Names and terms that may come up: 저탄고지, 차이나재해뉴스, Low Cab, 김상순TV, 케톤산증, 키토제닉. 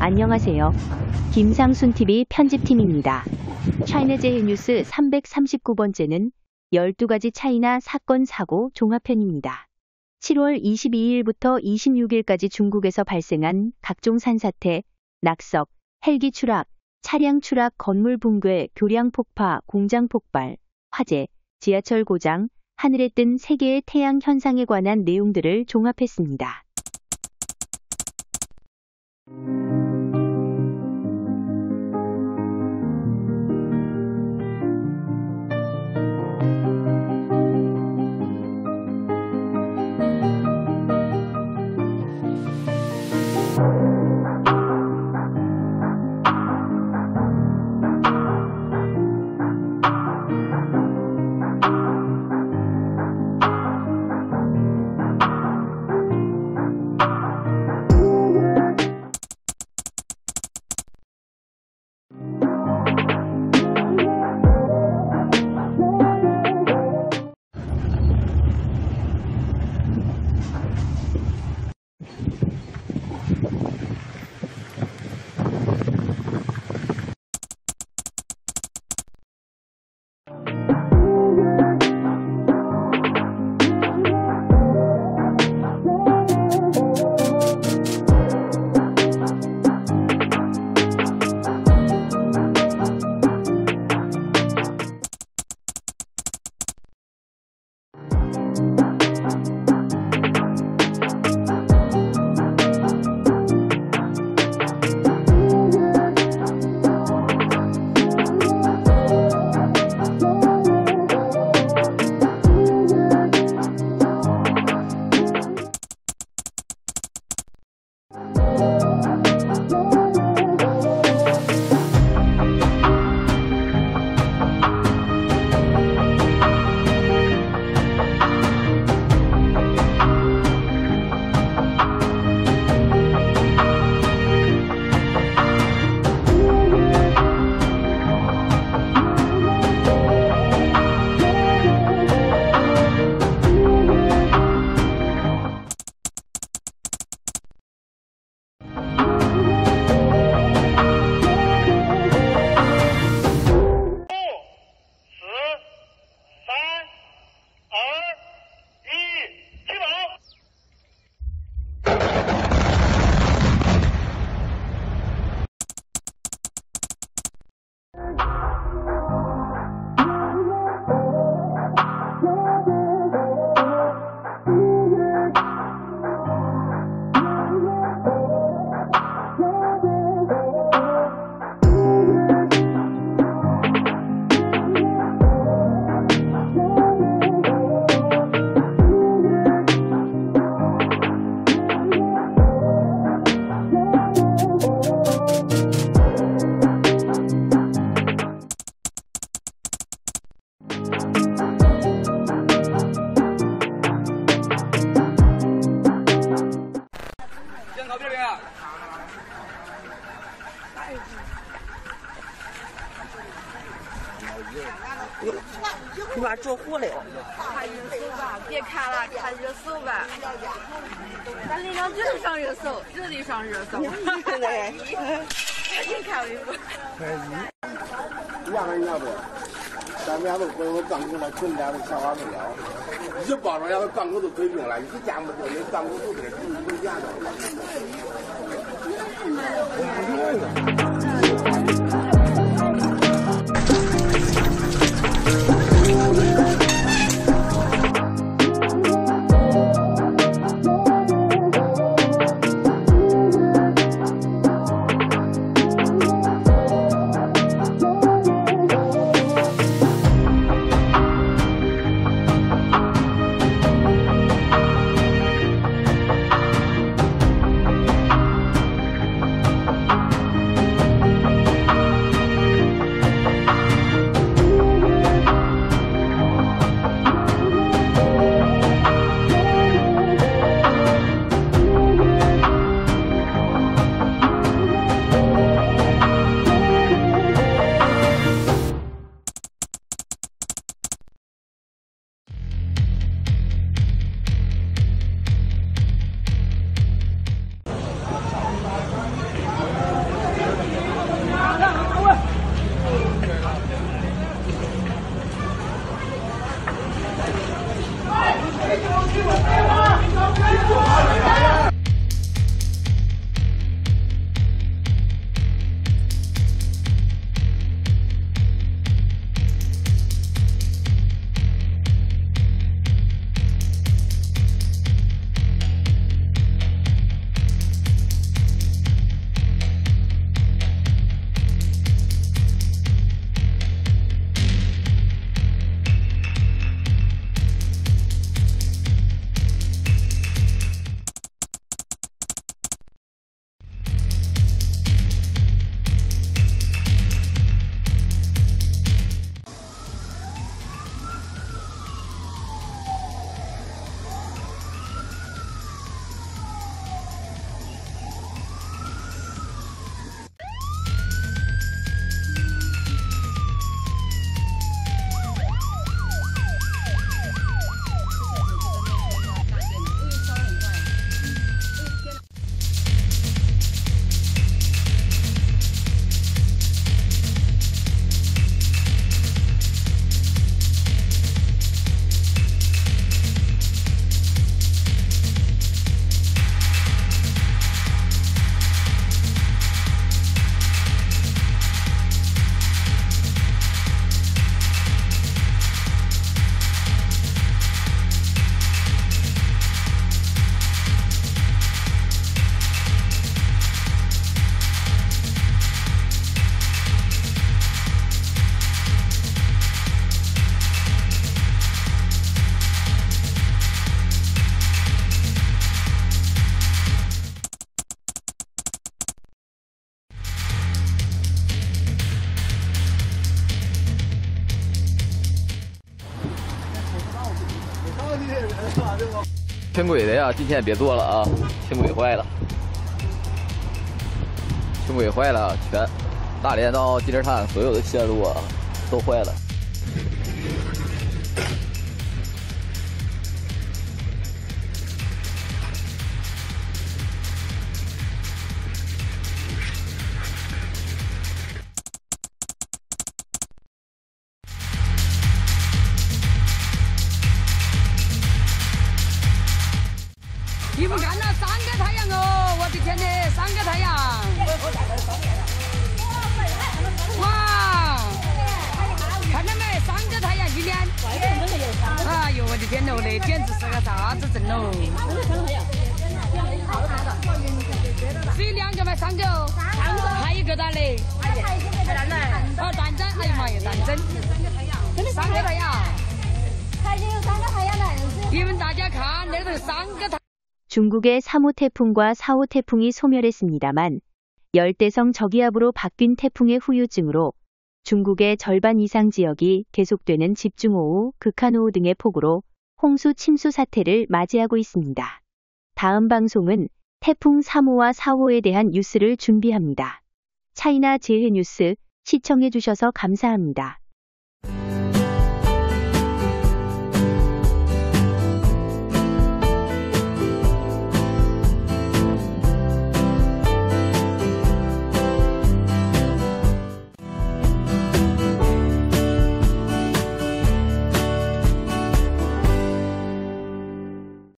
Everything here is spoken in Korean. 안녕하세요. 김상순TV 편집팀입니다. 차이나재해뉴스 339번째는 12가지 차이나 사건 사고 종합편입니다. 7월 22일부터 26일까지 중국에서 발생한 각종 산사태, 낙석, 헬기 추락, 차량 추락, 건물 붕괴, 교량 폭파, 공장 폭발, 화재, 지하철 고장, 하늘에 뜬 3개의 태양 현상에 관한 내용들을 종합했습니다.你把住户了哟！看热搜吧，别看了，看热搜吧。咱这两就是上热搜，绝对上热搜。哎，你看微博。伢子，咱俩都不用干股了，全家都下班了。一帮人伢子干股都退兵了，一家没得，干股都得回家了。天轨的呀，今天别做了啊，天轨坏了，天轨坏了，全大连到金字塔所有的线路啊都坏了。 你们看那三个太阳哦！我的天呐，三个太阳！哇！看到没？三个太阳今天！哎呦，我的天喽嘞，简直是个啥子阵喽！水两个吗？三个？三个。还有一个蛋嘞？蛋嘞？哦，蛋蒸！哎呀妈呀，蛋蒸！三个太阳！还有三个太阳来！你们大家看，那头三个太。 중국의 3호 태풍과 4호 태풍이 소멸했습니다만 열대성 저기압으로 바뀐 태풍의 후유증으로 중국의 절반 이상 지역이 계속되는 집중호우, 극한호우 등의 폭우로 홍수 침수 사태를 맞이하고 있습니다. 다음 방송은 태풍 3호와 4호에 대한 뉴스를 준비합니다. 차이나재해뉴스 시청해주셔서 감사합니다.